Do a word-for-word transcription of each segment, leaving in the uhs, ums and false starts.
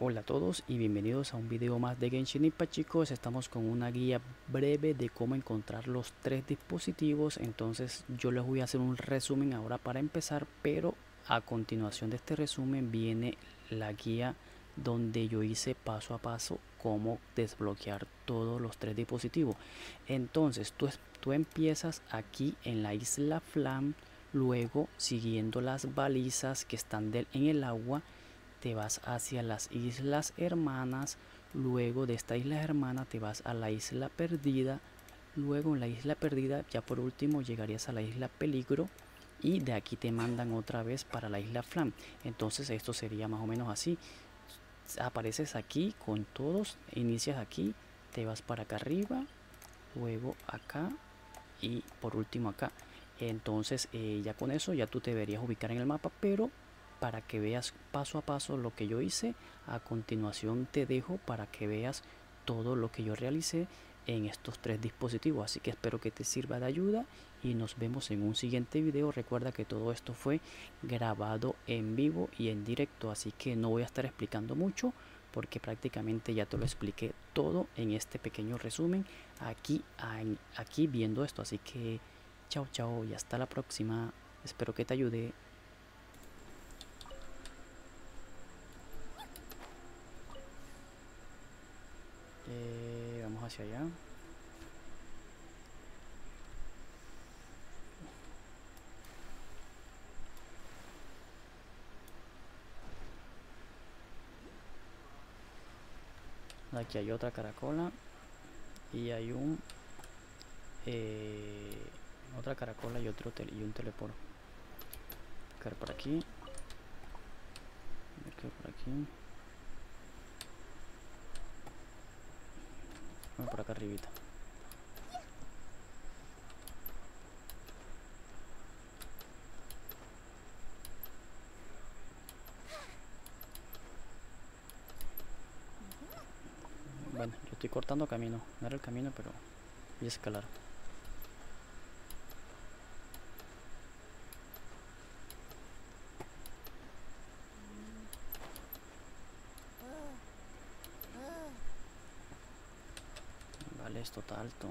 Hola a todos y bienvenidos a un video más de Genshin Impact, chicos. Estamos con una guía breve de cómo encontrar los tres dispositivos. Entonces yo les voy a hacer un resumen ahora para empezar, pero a continuación de este resumen viene la guía donde yo hice paso a paso cómo desbloquear todos los tres dispositivos. Entonces tú, tú empiezas aquí en la isla Flam, luego siguiendo las balizas que están del, en el agua, te vas hacia las islas hermanas, luego de esta isla hermana te vas a la isla perdida, luego en la isla perdida ya por último llegarías a la isla peligro y de aquí te mandan otra vez para la isla Flam. Entonces esto sería más o menos así: apareces aquí con todos, inicias aquí, te vas para acá arriba, luego acá y por último acá. Entonces eh, ya con eso ya tú te deberías ubicar en el mapa, pero para que veas paso a paso lo que yo hice, a continuación te dejo para que veas todo lo que yo realicé en estos tres dispositivos. Así que espero que te sirva de ayuda y nos vemos en un siguiente video. Recuerda que todo esto fue grabado en vivo y en directo, así que no voy a estar explicando mucho porque prácticamente ya te lo expliqué todo en este pequeño resumen aquí, aquí viendo esto. Así que chao chao y hasta la próxima. Espero que te ayude. Eh, vamos hacia allá. Aquí hay otra caracola y hay un eh, otra caracola y otro tele, y un teleporo. Voy a por aquí. Voy a por aquí. Por acá arribita. Bueno, yo estoy cortando camino. No era el camino, pero voy a escalar. Esto está alto.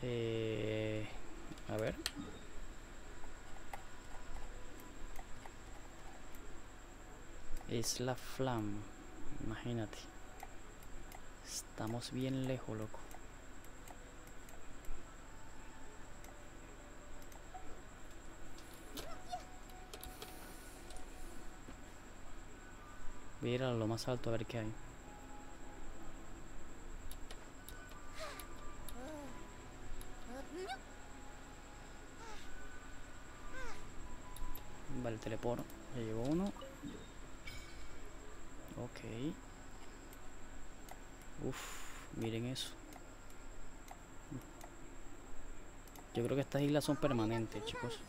Eh, a ver. Es la Flam. Imagínate. Estamos bien lejos, loco. Voy a ir a lo más alto a ver qué hay. Vale, el teleporo. Ya llevo uno. Ok. Uff, miren eso. Yo creo que estas islas son permanentes, chicos.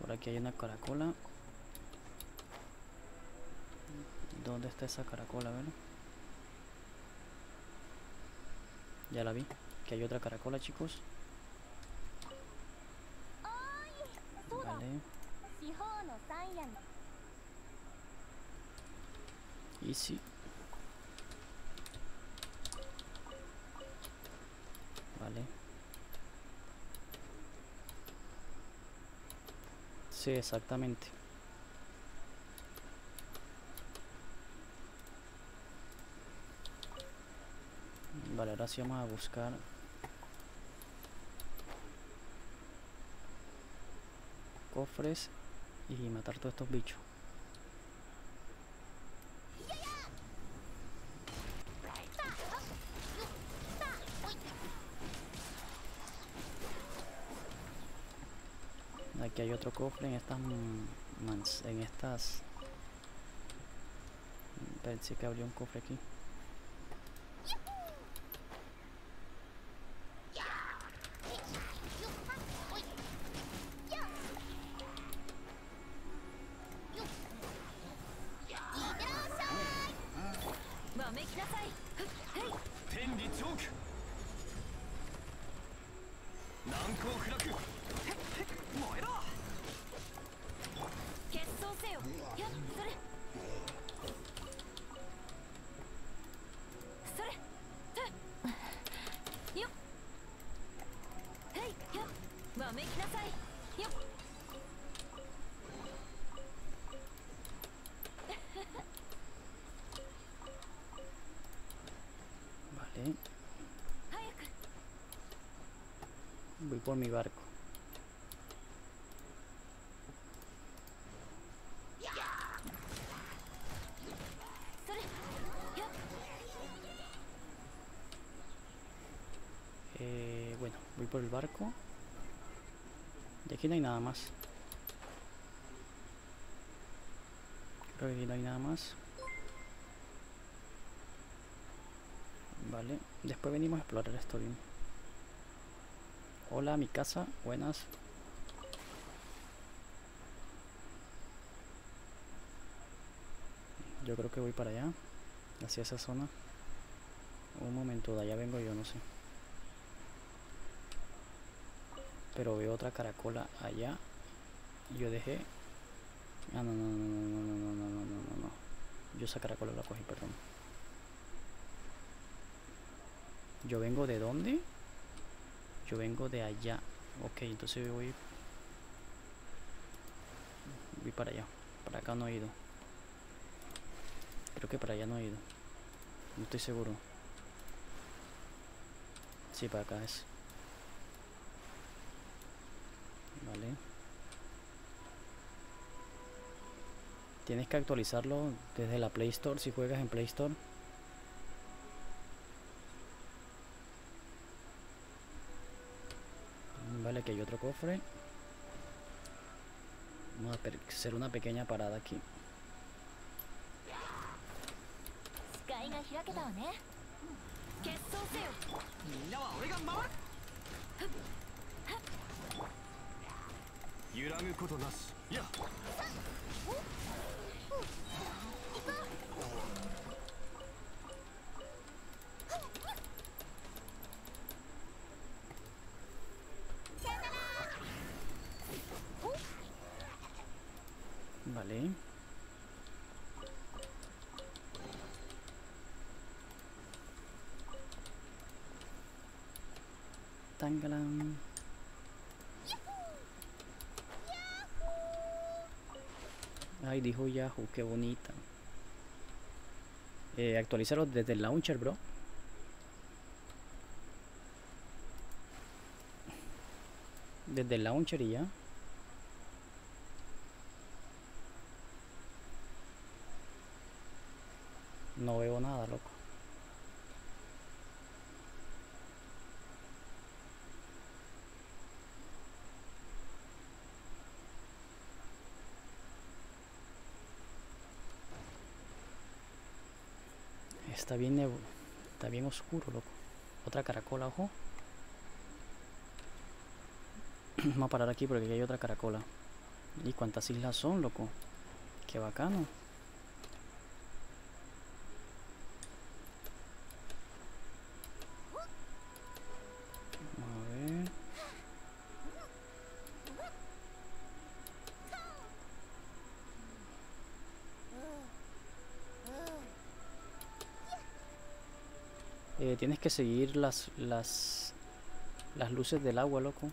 Por aquí hay una caracola. ¿Dónde está esa caracola? A ver. Ya la vi. Aquí hay otra caracola, chicos. Vale. Easy. Vale. Sí, exactamente. Vale, ahora sí vamos a buscar. Cofres y matar todos estos bichos. Aquí hay otro cofre en estas mans, en estas pensé que habría un cofre aquí. Vale. Voy por mi barco. Eh, bueno, voy por el barco. Y aquí no hay nada más. Creo que aquí no hay nada más. Vale, después venimos a explorar esto bien. Hola, mi casa, buenas. Yo creo que voy para allá, hacia esa zona. Un momento, de allá vengo yo, no sé. Pero veo otra caracola allá. Y yo dejé... Ah, no, no, no, no, no, no, no, no, no, no. Yo esa caracola la cogí, perdón. ¿Yo vengo de dónde? Yo vengo de allá. Ok, entonces yo voy... Voy para allá. Para acá no he ido. Creo que para allá no he ido. No estoy seguro. Sí, para acá es. Vale. Tienes que actualizarlo desde la Play Store, si juegas en Play Store. Vale, aquí hay otro cofre. Vamos a hacer una pequeña parada aquí. Vale. Tangalam. Ay, dijo Yahoo, qué bonita. Eh, actualízalo desde el launcher, bro. Desde el launcher y ya. No veo nada, loco. Está bien nevo, está bien oscuro, loco. Otra caracola, ojo. Vamos a parar aquí porque aquí hay otra caracola. ¿Y cuántas islas son, loco? Qué bacano. A ver. Eh, tienes que seguir las, las las luces del agua, loco.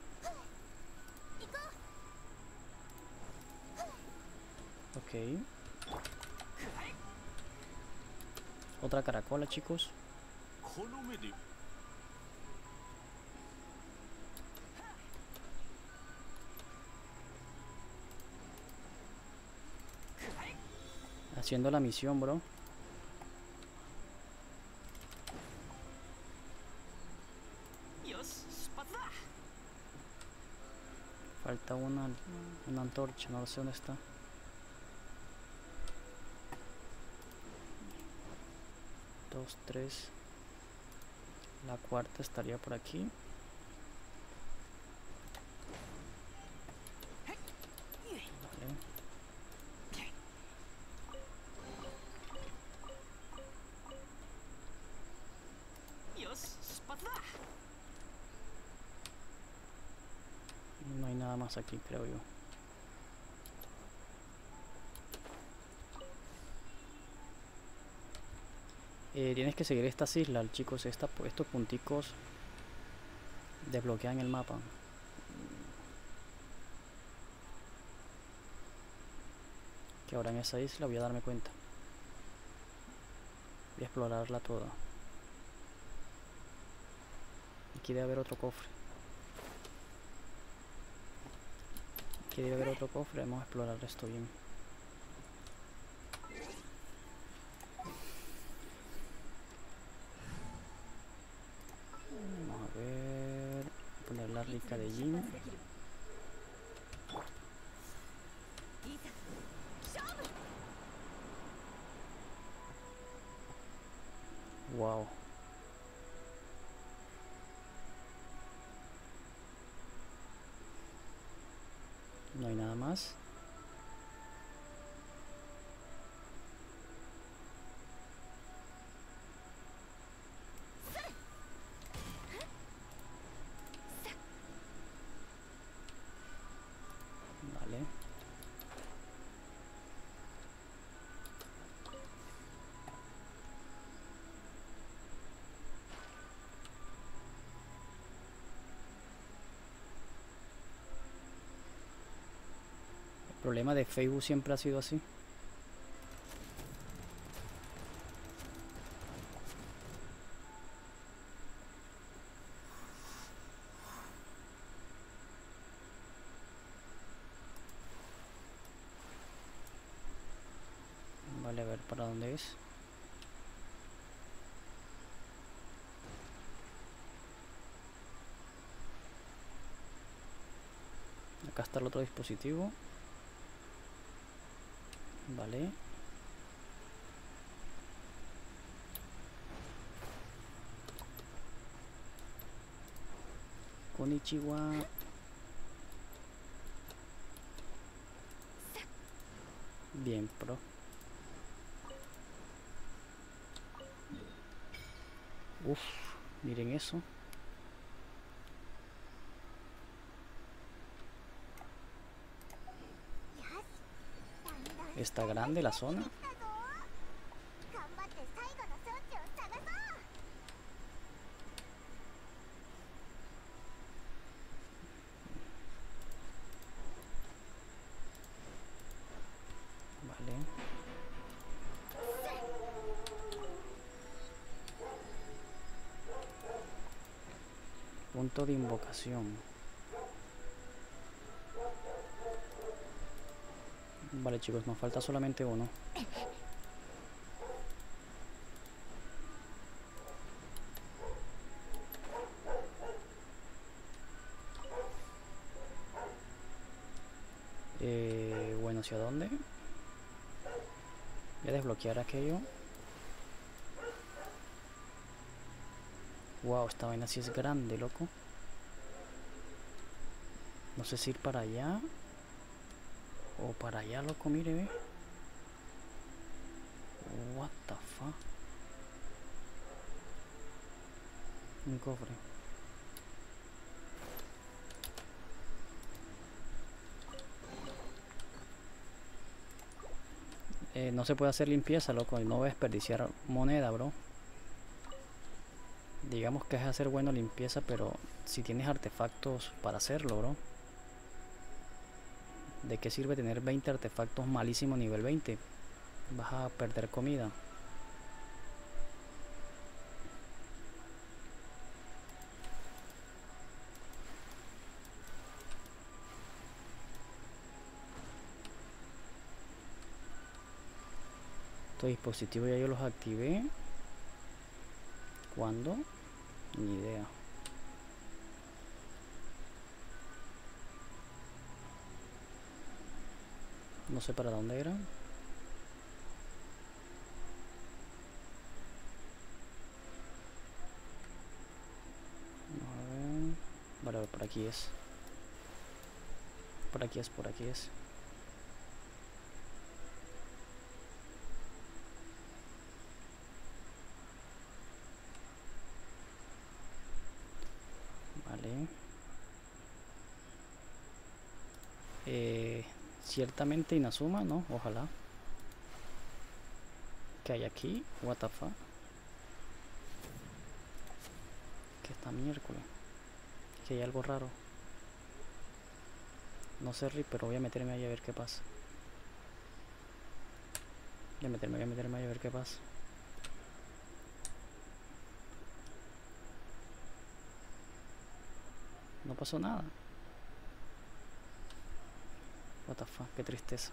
Ok. Otra caracola, chicos. Haciendo la misión, bro. Falta una, una antorcha, no sé dónde está. Dos, tres. La cuarta estaría por aquí. nada más aquí, creo yo. Eh, tienes que seguir estas islas, chicos. Esta, estos punticos desbloquean el mapa. Que ahora en esa isla voy a darme cuenta. Voy a explorarla toda. Aquí debe haber otro cofre. Aquí debe haber otro cofre. Vamos a explorar esto bien. Vamos a ver. Poner la rica de Jin. Wow. No hay nada más. Vale. El problema de Facebook siempre ha sido así. Vale, a ver para dónde es. Acá está el otro dispositivo. Vale. Konnichiwa. Bien, pro. Uf, miren eso. Está grande la zona. Vale. Punto de invocación. Vale, chicos, nos falta solamente uno. Eh, bueno, ¿hacia dónde? Voy a desbloquear aquello. Wow, esta vaina sí es grande, loco. No sé si ir para allá. O para allá, loco, mire, ve. What the fuck. Un cofre. Eh, no se puede hacer limpieza, loco. No voy a desperdiciar moneda, bro. Digamos que es hacer bueno limpieza, pero si tienes artefactos para hacerlo, bro. ¿De qué sirve tener veinte artefactos malísimos nivel veinte? Vas a perder comida. Estos dispositivos ya yo los activé. ¿Cuándo? Ni idea. No sé para dónde era. A ver. Vale, por aquí es. Por aquí es, por aquí es. Vale. Ciertamente Inazuma, ¿no? Ojalá. ¿Qué hay aquí? What the fuck? ¿Qué está miércoles? Que hay algo raro. No sé, Ri, pero voy a meterme ahí a ver qué pasa. Voy a meterme, voy a meterme ahí a ver qué pasa. No pasó nada. What the fuck, qué tristeza.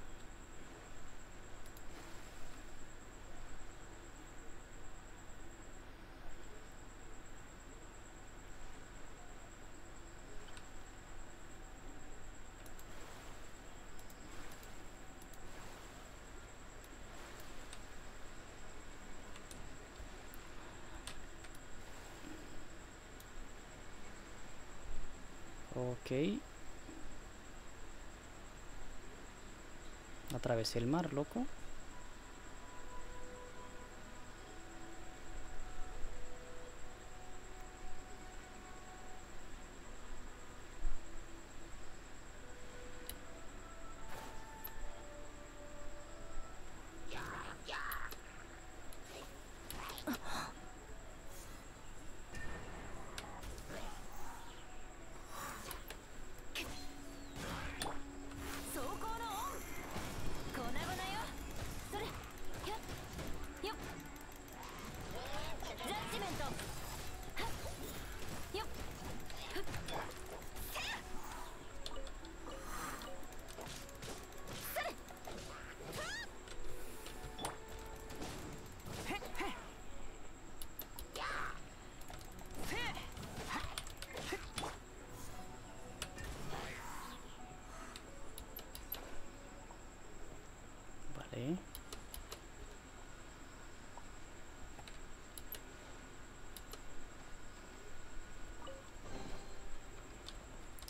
Ok. Atravesé el mar, loco.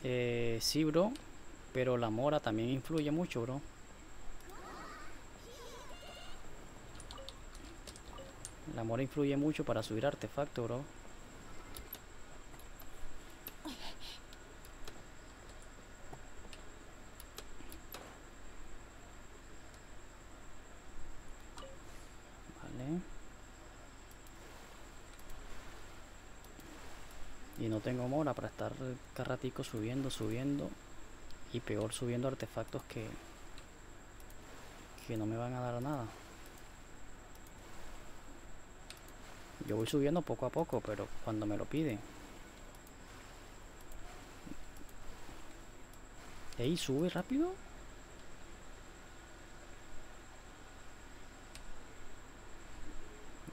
Eh, sí, bro, pero la mora también influye mucho, bro. La mora influye mucho para subir artefacto, bro. Vale. Y no tengo mora para estar cada ratico subiendo, subiendo. Y peor, subiendo artefactos que Que no me van a dar nada. Yo voy subiendo poco a poco, pero cuando me lo piden. Ey, sube rápido.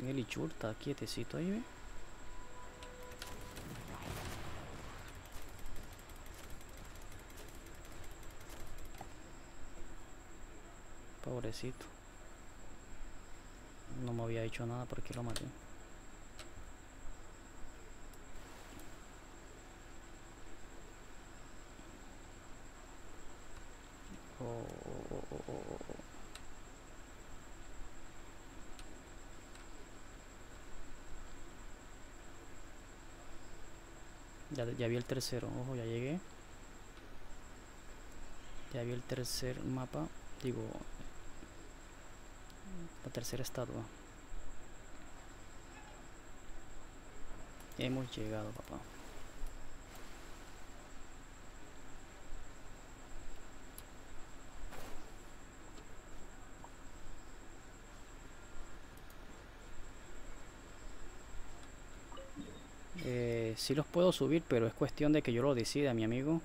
El Ichur está quietecito ahí, ¿ve? Pobrecito. No me había hecho nada porque lo maté. Oh, oh, oh, oh, oh. Ya, ya vi el tercero, ojo, ya llegué. Ya vi el tercer mapa, digo... la tercera estatua. Hemos llegado, papá. Eh, sí los puedo subir, pero es cuestión de que yo lo decida, mi amigo.